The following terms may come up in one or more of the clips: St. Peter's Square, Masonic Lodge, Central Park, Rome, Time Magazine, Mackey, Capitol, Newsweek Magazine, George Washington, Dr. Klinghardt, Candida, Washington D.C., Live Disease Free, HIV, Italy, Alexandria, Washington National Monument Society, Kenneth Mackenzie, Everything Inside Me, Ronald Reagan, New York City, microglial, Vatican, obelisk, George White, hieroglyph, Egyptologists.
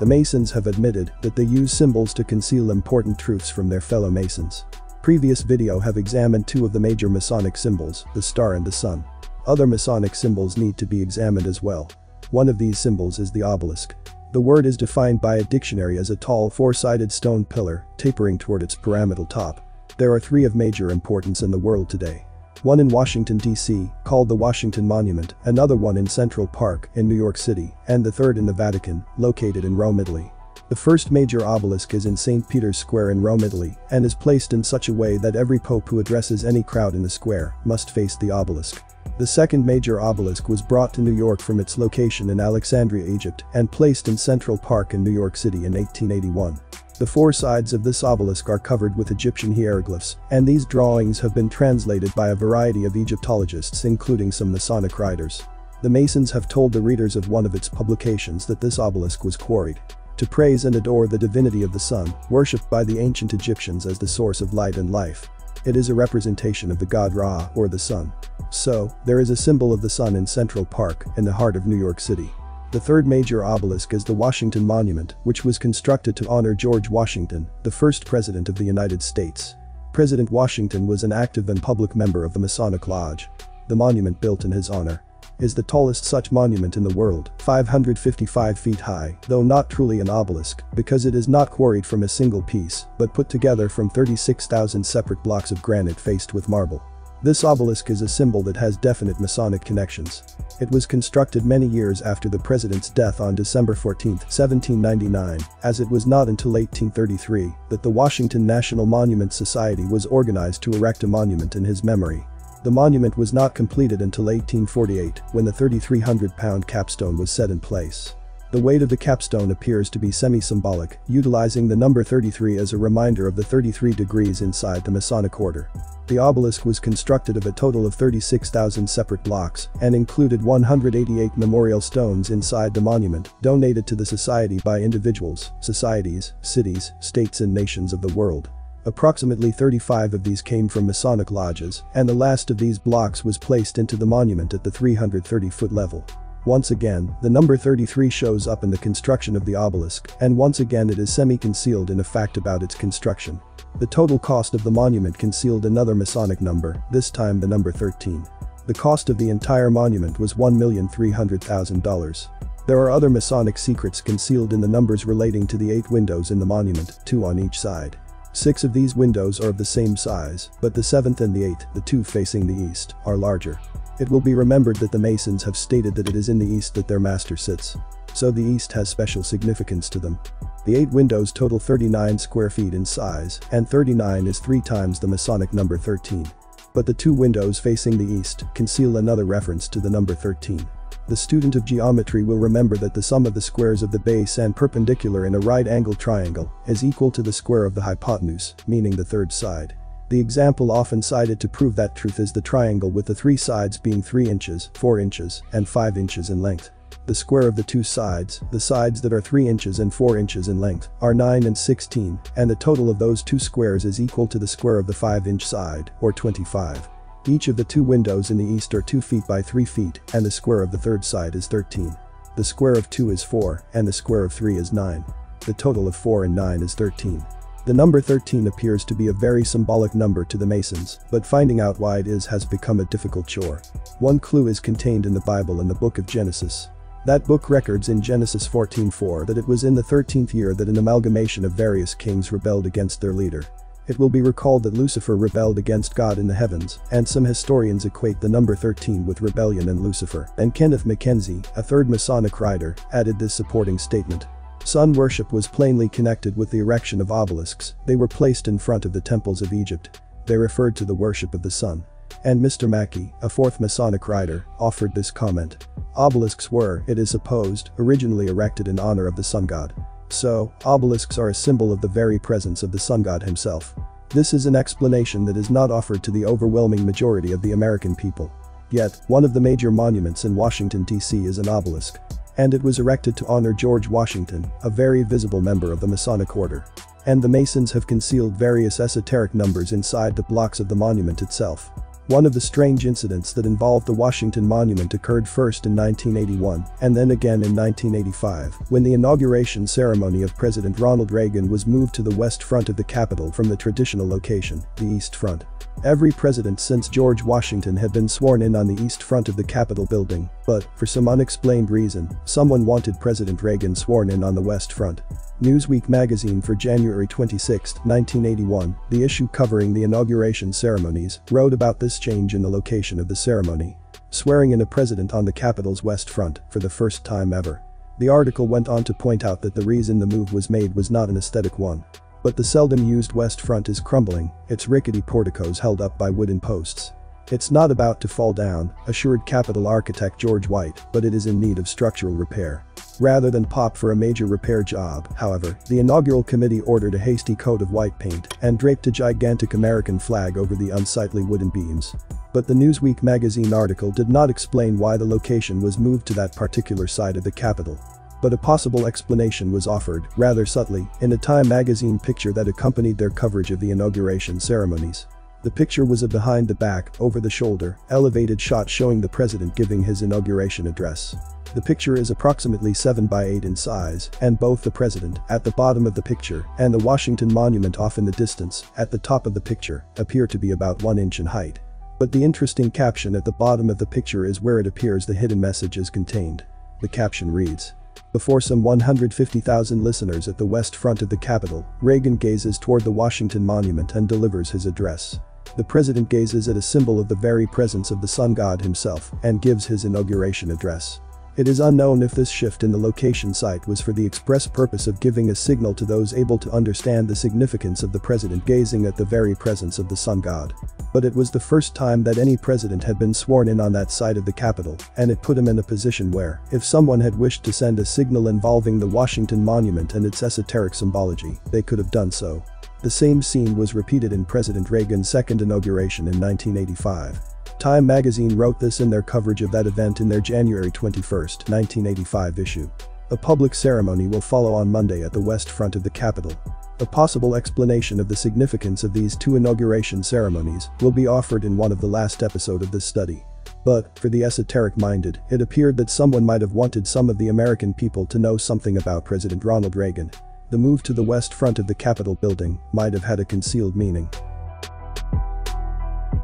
The Masons have admitted that they use symbols to conceal important truths from their fellow Masons. Previous video have examined two of the major Masonic symbols, the star and the sun. Other Masonic symbols need to be examined as well. One of these symbols is the obelisk. The word is defined by a dictionary as a tall four-sided stone pillar tapering toward its pyramidal top. There are three of major importance in the world today. One in Washington, D.C., called the Washington Monument, another one in Central Park in New York City, and the third in the Vatican, located in Rome, Italy. The first major obelisk is in St. Peter's Square in Rome, Italy, and is placed in such a way that every pope who addresses any crowd in the square must face the obelisk. The second major obelisk was brought to New York from its location in Alexandria, Egypt, and placed in Central Park in New York City in 1881. The four sides of this obelisk are covered with Egyptian hieroglyphs, and these drawings have been translated by a variety of Egyptologists, including some Masonic writers. The Masons have told the readers of one of its publications that this obelisk was quarried to praise and adore the divinity of the sun, worshipped by the ancient Egyptians as the source of light and life. It is a representation of the god Ra, or the sun. So, there is a symbol of the sun in Central Park, in the heart of New York City. The third major obelisk is the Washington Monument, which was constructed to honor George Washington, the first president of the United States. President Washington was an active and public member of the Masonic Lodge. The monument built in his honor is the tallest such monument in the world, 555 feet high, though not truly an obelisk, because it is not quarried from a single piece, but put together from 36,000 separate blocks of granite faced with marble. This obelisk is a symbol that has definite Masonic connections. It was constructed many years after the president's death on December 14, 1799, as it was not until 1833 that the Washington National Monument Society was organized to erect a monument in his memory. The monument was not completed until 1848, when the 3,300-pound capstone was set in place. The weight of the capstone appears to be semi-symbolic, utilizing the number 33 as a reminder of the 33 degrees inside the Masonic order. The obelisk was constructed of a total of 36,000 separate blocks and included 188 memorial stones inside the monument, donated to the society by individuals, societies, cities, states and nations of the world. Approximately 35 of these came from Masonic lodges, and the last of these blocks was placed into the monument at the 330-foot level. Once again, the number 33 shows up in the construction of the obelisk, and once again it is semi-concealed in a fact about its construction. The total cost of the monument concealed another Masonic number, this time the number 13. The cost of the entire monument was $1,300,000. There are other Masonic secrets concealed in the numbers relating to the 8 windows in the monument, 2 on each side. 6 of these windows are of the same size, but the 7th and the 8th, the two facing the east, are larger. It will be remembered that the Masons have stated that it is in the east that their master sits. So the east has special significance to them. The 8 windows total 39 square feet in size, and 39 is 3 times the Masonic number 13. But the 2 windows facing the east conceal another reference to the number 13. The student of geometry will remember that the sum of the squares of the base and perpendicular in a right angle triangle is equal to the square of the hypotenuse, meaning the third side. The example often cited to prove that truth is the triangle with the 3 sides being 3 inches, 4 inches, and 5 inches in length. The square of the 2 sides, the sides that are 3 inches and 4 inches in length, are 9 and 16, and the total of those 2 squares is equal to the square of the 5-inch side, or 25. Each of the 2 windows in the east are 2 feet by 3 feet, and the square of the third side is 13. The square of 2 is 4, and the square of 3 is 9. The total of 4 and 9 is 13. The number 13 appears to be a very symbolic number to the Masons, but finding out why it is has become a difficult chore. One clue is contained in the Bible and the book of Genesis. That book records in Genesis 14:4 that it was in the 13th year that an amalgamation of various kings rebelled against their leader. It will be recalled that Lucifer rebelled against God in the heavens, and some historians equate the number 13 with rebellion and Lucifer, and Kenneth Mackenzie, a third Masonic writer, added this supporting statement. Sun worship was plainly connected with the erection of obelisks. They were placed in front of the temples of Egypt. They referred to the worship of the sun. And Mr. Mackey, a fourth Masonic writer, offered this comment. Obelisks were, it is supposed, originally erected in honor of the sun god. So, obelisks are a symbol of the very presence of the sun god himself. This is an explanation that is not offered to the overwhelming majority of the American people. Yet, one of the major monuments in Washington, D.C. is an obelisk. And it was erected to honor George Washington, a very visible member of the Masonic order. And the Masons have concealed various esoteric numbers inside the blocks of the monument itself. One of the strange incidents that involved the Washington Monument occurred first in 1981 and then again in 1985, when the inauguration ceremony of President Ronald Reagan was moved to the west front of the Capitol from the traditional location, the East Front. Every president since George Washington had been sworn in on the east front of the Capitol building, but, for some unexplained reason, someone wanted President Reagan sworn in on the west front. Newsweek magazine for January 26, 1981, the issue covering the inauguration ceremonies, wrote about this change in the location of the ceremony. Swearing in a president on the Capitol's west front, for the first time ever. The article went on to point out that the reason the move was made was not an aesthetic one. But the seldom used west front is crumbling, its rickety porticos held up by wooden posts. It's not about to fall down, assured Capitol architect George White, but it is in need of structural repair. Rather than pop for a major repair job, however, the inaugural committee ordered a hasty coat of white paint and draped a gigantic American flag over the unsightly wooden beams. But the Newsweek magazine article did not explain why the location was moved to that particular side of the Capitol. But a possible explanation was offered, rather subtly, in a Time magazine picture that accompanied their coverage of the inauguration ceremonies. The picture was a behind-the-back, over-the-shoulder, elevated shot showing the president giving his inauguration address. The picture is approximately 7 by 8 in size, and both the president, at the bottom of the picture, and the Washington Monument off in the distance, at the top of the picture, appear to be about 1 inch in height. But the interesting caption at the bottom of the picture is where it appears the hidden message is contained. The caption reads, "Before some 150,000 listeners at the west front of the Capitol, Reagan gazes toward the Washington Monument and delivers his address. The president gazes at a symbol of the very presence of the sun god himself and gives his inauguration address." It is unknown if this shift in the location site was for the express purpose of giving a signal to those able to understand the significance of the president gazing at the very presence of the sun god. But it was the first time that any president had been sworn in on that side of the Capitol, and it put him in a position where, if someone had wished to send a signal involving the Washington Monument and its esoteric symbology, they could have done so. The same scene was repeated in President Reagan's second inauguration in 1985. Time magazine wrote this in their coverage of that event in their January 21, 1985 issue. "A public ceremony will follow on Monday at the west front of the Capitol. A possible explanation of the significance of these two inauguration ceremonies will be offered in one of the last episodes of this study." But, for the esoteric-minded, it appeared that someone might have wanted some of the American people to know something about President Ronald Reagan. The move to the west front of the Capitol building might have had a concealed meaning.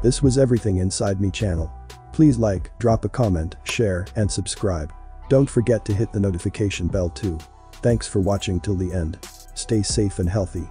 This was everything inside me channel. Please like, drop a comment, share, and subscribe. Don't forget to hit the notification bell too. Thanks for watching till the end. Stay safe and healthy.